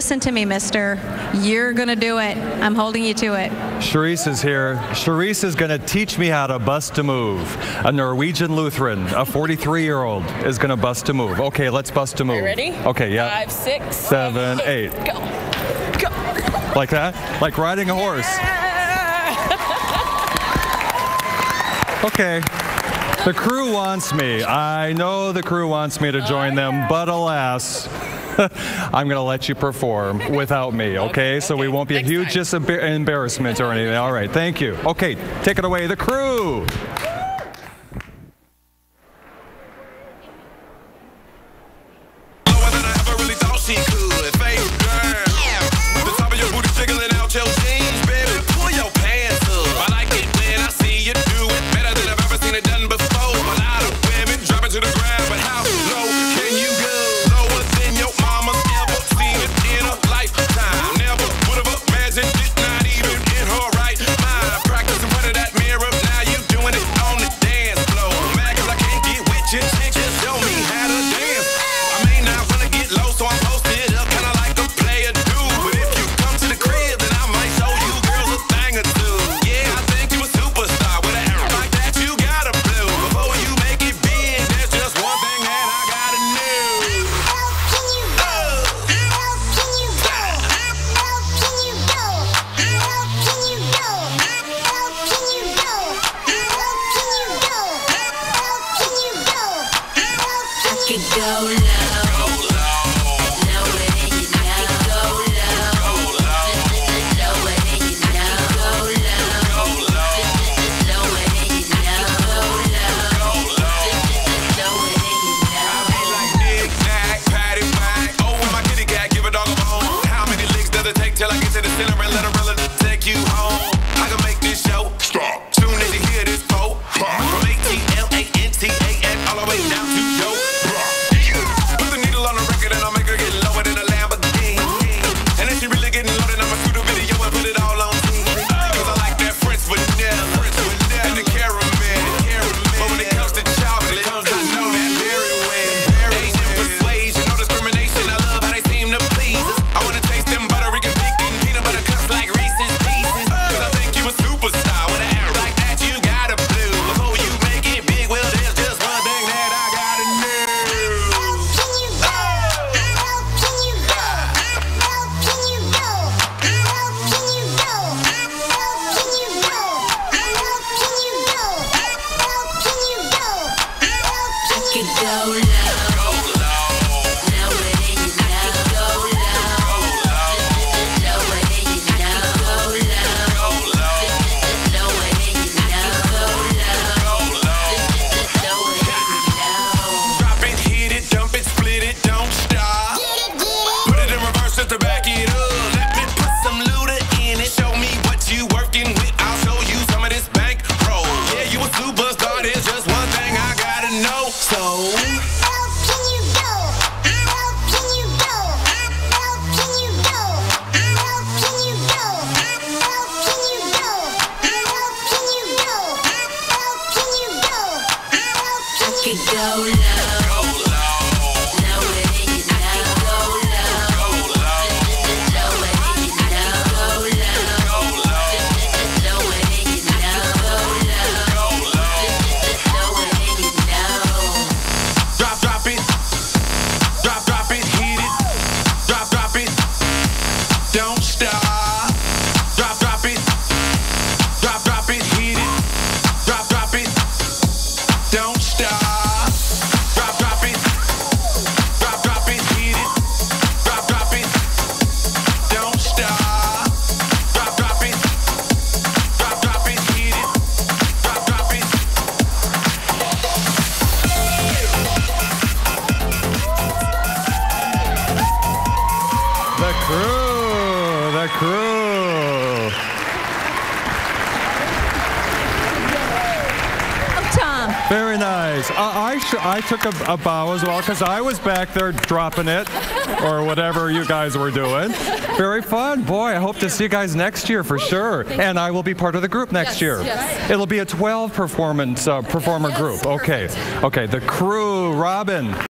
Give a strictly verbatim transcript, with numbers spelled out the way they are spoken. Listen to me, mister. You're going to do it. I'm holding you to it. Charisse is here. Charisse is going to teach me how to bust a move. A Norwegian Lutheran, a forty-three-year-old, is going to bust a move. Okay, let's bust a move. Are you ready? Okay, yeah. Five, six, seven, eight. Go. Go. Like that? Like riding a horse. Yeah. Okay. The crew wants me. I know the crew wants me to join oh, them, yeah. but alas, I'm going to let you perform without me, okay? okay so okay. we won't be Next a huge disembar embarrassment or anything. All right, thank you. Okay, take it away, the crew. Very nice. Uh, I, I took a, a bow as well because I was back there dropping it or whatever you guys were doing. Very fun. Boy, I hope to see you guys next year for sure. And I will be part of the group next yes, year. Yes. It'll be a twelve performance uh, performer yes, group. Perfect. Okay. Okay. The crew, Robin.